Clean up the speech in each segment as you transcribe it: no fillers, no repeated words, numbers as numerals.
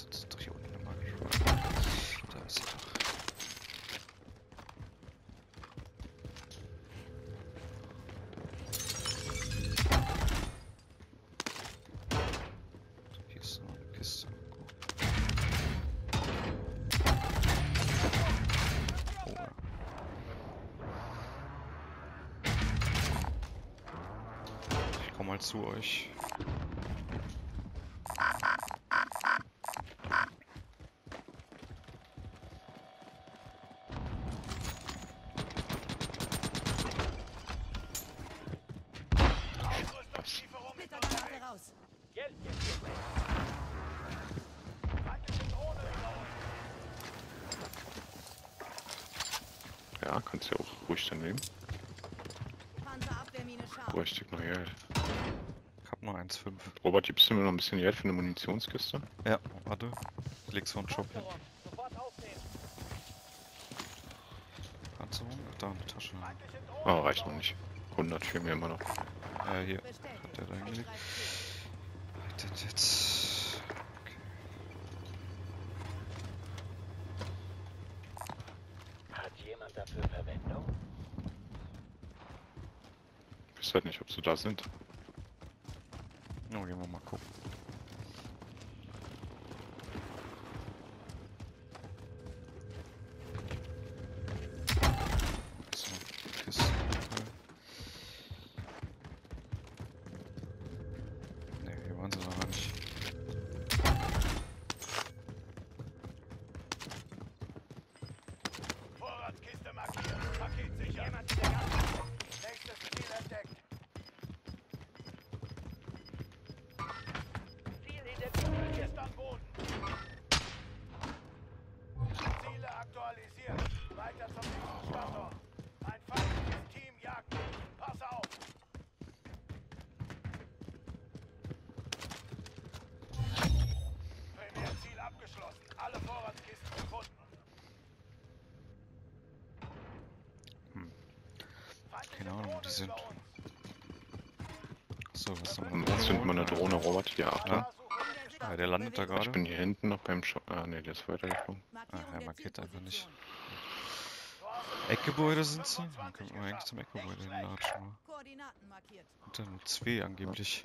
sonst doch hier unten nochmal gesprochen. Da ist sie doch. Hier ist noch eine Kiste. Oh ja. Ich komme mal zu euch. Ja, kannst ja auch ruhig daneben. Bräuchte ich noch Geld. Ich hab nur 1,5. Robert, gibst du mir noch ein bisschen Geld für eine Munitionskiste? Ja, warte. Ich leg so einen Shop hin. Panzerung? Ach, da eine Tasche. Oh, reicht noch nicht. 100 fehlen mir immer noch. Ja, hier. Hat der da hingelegt. Jetzt. Okay. Hat jemand dafür Verwendung? Ich weiß halt nicht, ob sie da sind. Na, gehen wir mal gucken. Keine Ahnung, wo die sind. So, was haben wir denn? Was sind meine Drohne, Robert? Ja, ne? Ja, der landet da gerade. Ich bin hier hinten noch beim Shop. Ah, ne, der ist weitergeflogen. Ah, er markiert einfach nicht. Eckgebäude sind sie? Dann können wir eigentlich zum Eckgebäude hinlatschen. Und dann nur zwei angeblich.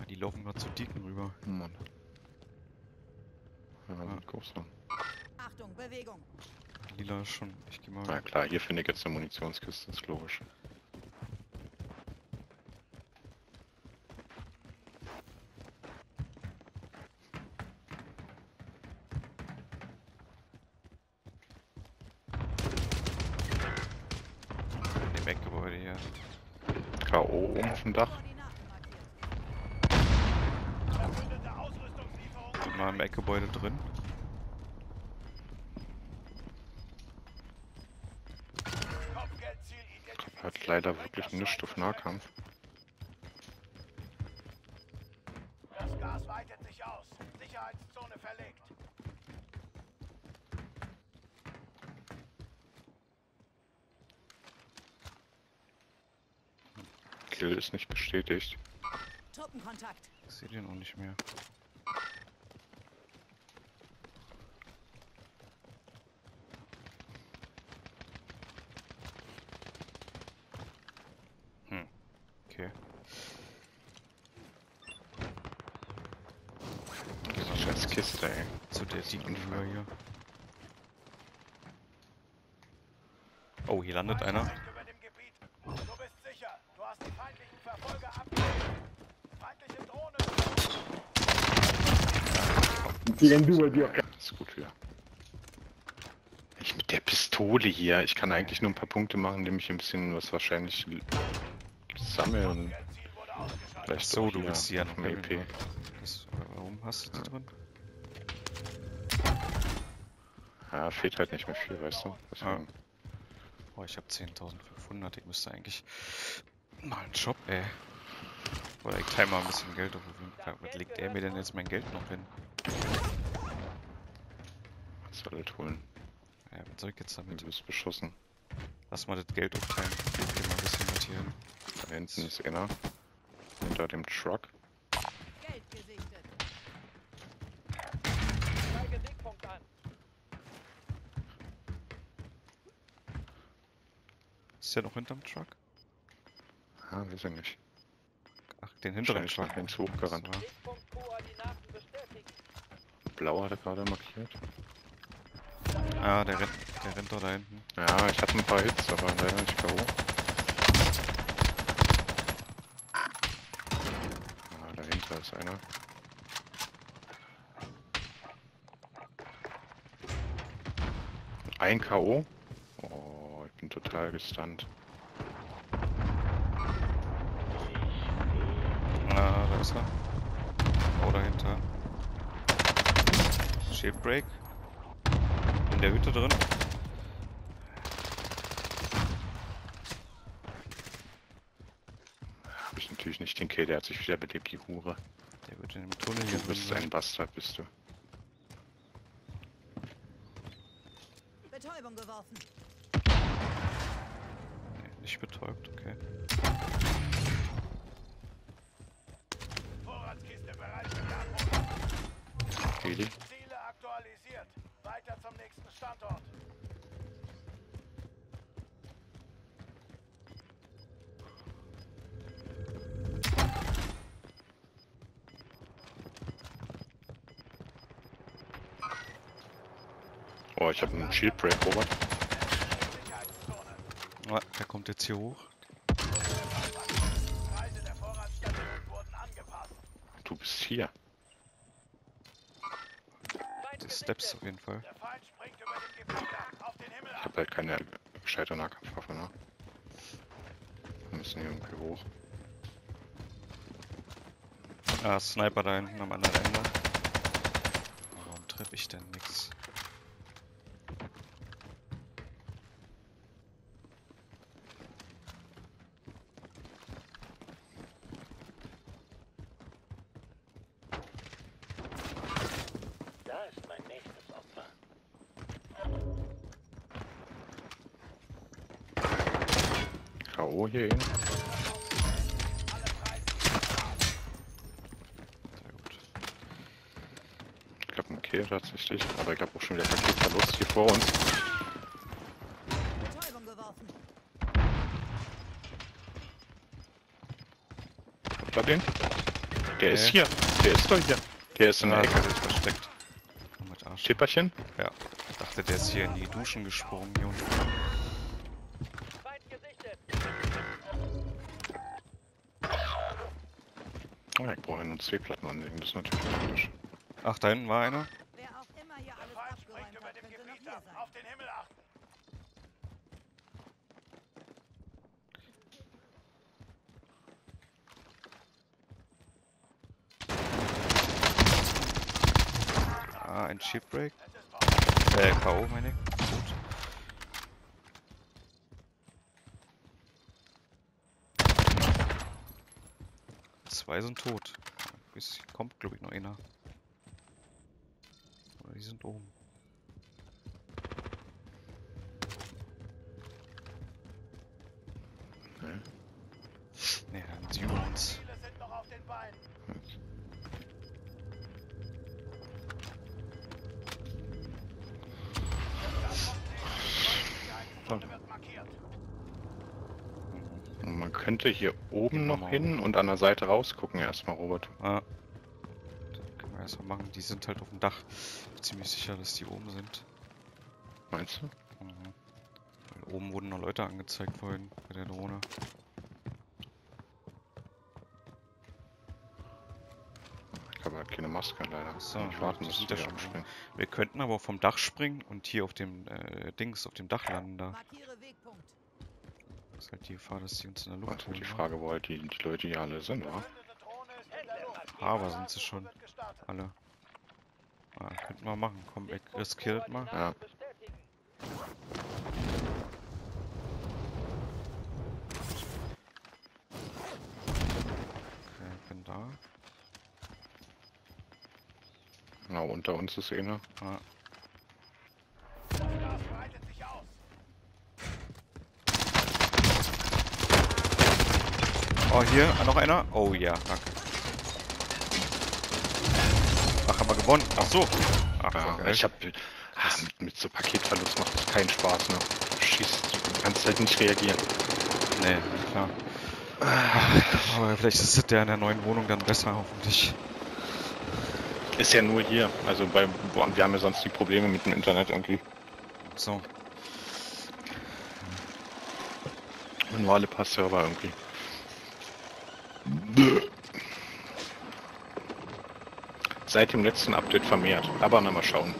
Ah, die laufen gerade zu Dicken rüber. Mann. Ja, dann guck's dann. Achtung, Bewegung! Lila schon, ich geh mal. Na klar, hier finde ich jetzt eine Munitionskiste, ist logisch. Im Eckgebäude hier. K.O. oben auf dem Dach. Bin mal im Eckgebäude drin. Hat leider wirklich nichts auf Nahkampf. Das Gas weitet sich aus. Sicherheitszone verlegt. Kill ist nicht bestätigt. Truppenkontakt. Ich sehe den auch nicht mehr. Scheiß Kiste, ey. So, der sieht unfair hier. Oh, hier landet einer. Du bist sicher. Du hast die feindlichen Verfolger abgegeben. Feindliche Drohnen. Die Ende über dir. Ist gut wieder. Ich mit der Pistole hier. Ich kann eigentlich nur ein paar Punkte machen, indem ich ein bisschen was wahrscheinlich sammeln. Vielleicht so, du bist hier noch mehr EP. Hast du ja. Drin? Ja, fehlt halt nicht mehr viel, weißt du? Ja. Oh, ich hab 10.500, ich müsste eigentlich mal einen Shop, ey. Oder ich teile mal ein bisschen Geld auf. Was legt er mir denn jetzt mein Geld noch hin? Was soll das holen? Ja, was soll ich jetzt damit? Du bist beschossen. Lass mal das Geld aufteilen. Ich geh mal ein bisschen mit hier hin. Da hinten ist einer. Hinter dem Truck. Geld gesichtet. Ist der noch hinterm Truck? Ah, weiß ich nicht. Ach, den hinteren Truck. Ins hochgerannt. Blau hat er gerade markiert. Ah, der rennt da hinten. Ja, ich hatte ein paar Hits, aber leider nicht K.O. Ah, dahinter ist einer. Ein K.O.? Oh, ich bin total gestunt. Ah, da ist er. Oh, dahinter. Shield Break. In der Hütte drin. Hab ich natürlich nicht den Kill, der hat sich wieder belebt, die Hure. Der wird in dem Tunnel hier. Du bist ein Bastard, bist du. Betäubung geworfen. Nee, nicht betäubt, okay. Vorratskiste bereit für die Abholung. Ziele aktualisiert. Weiter zum nächsten Standort. Oh, ich habe einen Shield Break, Robert. Oh, der kommt jetzt hier hoch. Du bist hier. Steps auf jeden Fall. Ich hab halt keine gescheite Nahkampfwaffe, ne? Wir müssen hier irgendwie hoch. Ah, Sniper da hinten am anderen Ende. Warum treffe ich denn nix? K.O. hier hin. Sehr gut. Ich glaube, ein Kill tatsächlich, aber ich habe auch schon wieder Paketverlust hier vor uns. Betäubung geworfen. Habt ihr den? Der ist hier. Der ist doch hier. Der ist in der Ecke versteckt. Schipperchen? Ja. Ich dachte, der ist hier in die Duschen gesprungen, hier unten. Oh, ich brauche ja nur zwei Platten anlegen, das ist natürlich praktisch. Ach, da hinten war einer. Wer auch immer hier alles abgeräumt hat, könnte noch hier sein. Auf den Himmel achten. Ah, ein Chip Break. K.O. meine ich. Gut. Zwei sind tot. Es kommt, glaube ich, noch einer. Oder die sind oben. Ne? Ne, dann sind wir uns. Man könnte hier oben noch hin und an der Seite rausgucken erstmal, Robert. Ah. Das können wir erstmal machen. Die sind halt auf dem Dach. Ich bin ziemlich sicher, dass die oben sind. Meinst du? Mhm. Weil oben wurden noch Leute angezeigt vorhin bei der Drohne. Ich habe halt keine Maske leider. So, ich warte, dass wir schon springen. Wir könnten aber vom Dach springen und hier auf dem Dings, auf dem Dach landen da. Markiere Wegpunkt. Ist halt die Gefahr, dass sie uns in der Luft holen. Die Frage war halt, die Leute hier alle sind, oder? Aber sind sie schon alle. Ah, könnten wir machen. Komm, ich riskiere mal. Ja. Okay, ich bin da. Na, unter uns ist einer. Ah. Oh, hier, noch einer. Oh ja, danke. Ach, haben wir gewonnen. Ach so. Ach, ja, ich hab mit so Paketverlust macht das keinen Spaß mehr. schießt. Du kannst halt nicht reagieren. Nee, klar. Aber vielleicht sitzt der in der neuen Wohnung dann besser, hoffentlich. Ist ja nur hier. Also bei, wir haben ja sonst die Probleme mit dem Internet irgendwie. So. Und nur alle paar Server irgendwie. Seit dem letzten Update vermehrt. Aber nochmal schauen.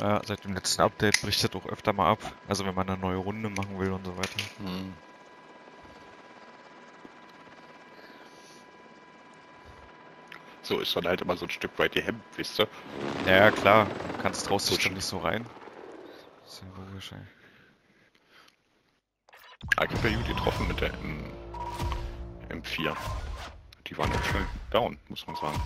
Ja, seit dem letzten Update bricht das auch öfter mal ab. Also wenn man eine neue Runde machen will und so weiter. Hm. So ist dann halt immer so ein Stück weit die Hemd, wisst ihr? Ja klar, du kannst draußen schon nicht so rein. Sehr logisch, ey. Ah, ich hab ja gut getroffen mit der M4. Die waren ja schön down, muss man sagen.